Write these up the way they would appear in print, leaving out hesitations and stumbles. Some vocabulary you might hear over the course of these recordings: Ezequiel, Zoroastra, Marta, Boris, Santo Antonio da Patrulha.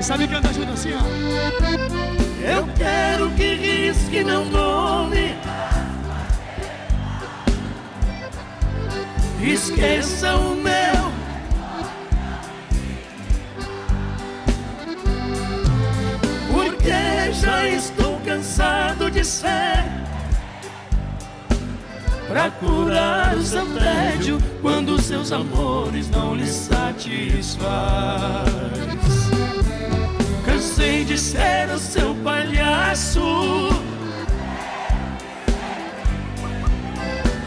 Sabe cantar junto assim, ó? Eu quero que risque, não tome. Esqueça o meu. Porque já estou cansado de ser. Pra curar o seu tédio quando seus amores não lhe satisfaz. Cansei de ser o seu palhaço.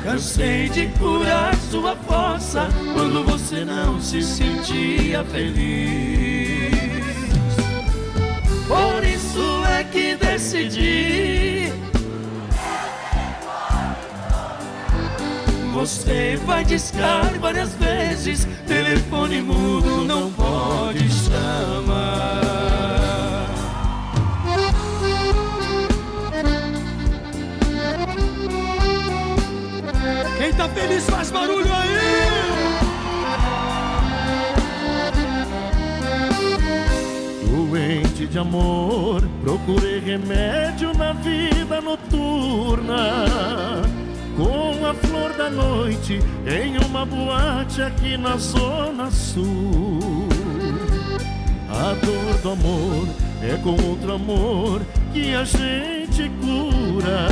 Cansei de curar sua força quando você não se sentia feliz. Por isso é que decidi. Você vai discar várias vezes, telefone mudo não pode chamar. Quem tá feliz faz barulho aí! Doente de amor, procurei remédio na vida noturna. Com a flor da noite, em uma boate aqui na Zona Sul. A dor do amor é com outro amor que a gente cura.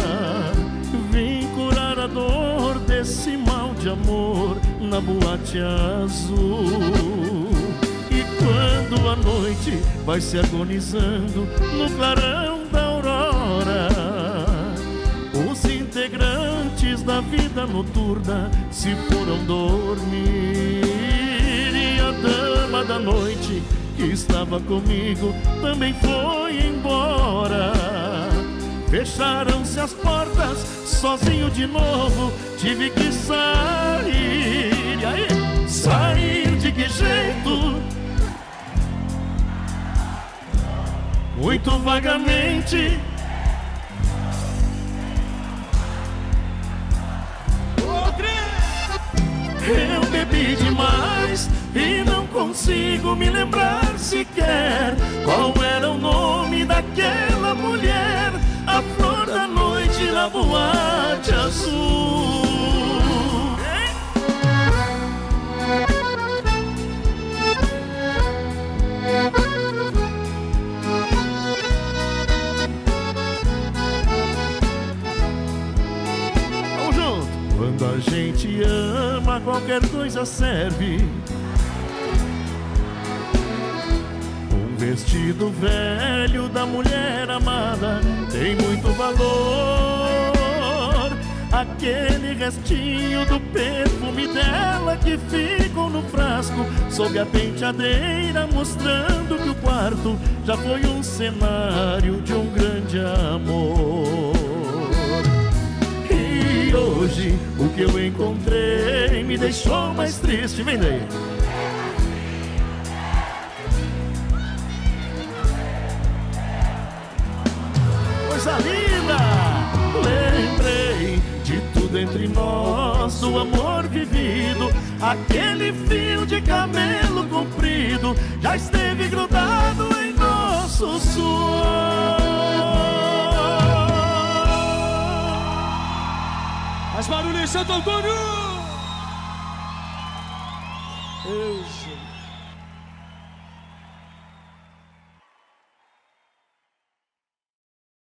Vim curar a dor desse mal de amor na boate azul. E quando a noite vai se agonizando no clarão da aurora, os integrantes da vida noturna se foram dormir. E a dama da noite que estava comigo também foi embora. Fecharam-se as portas, sozinho de novo tive que sair. E aí? Sair de que jeito? Muito vagamente. Eu bebi demais e não consigo me lembrar sequer qual era o nome daquela mulher, a flor da noite na boate azul. Vamos junto. Quando a gente ama, qualquer coisa serve. Vestido velho da mulher amada tem muito valor. Aquele restinho do perfume dela que ficou no frasco, sob a penteadeira, mostrando que o quarto já foi um cenário de um grande amor. E hoje o que eu encontrei me deixou mais triste. Vem daí. Linda, lembrei de tudo entre nós, o amor vivido. Aquele fio de cabelo comprido já esteve grudado em nosso suor. Faz barulho em Santo Antônio.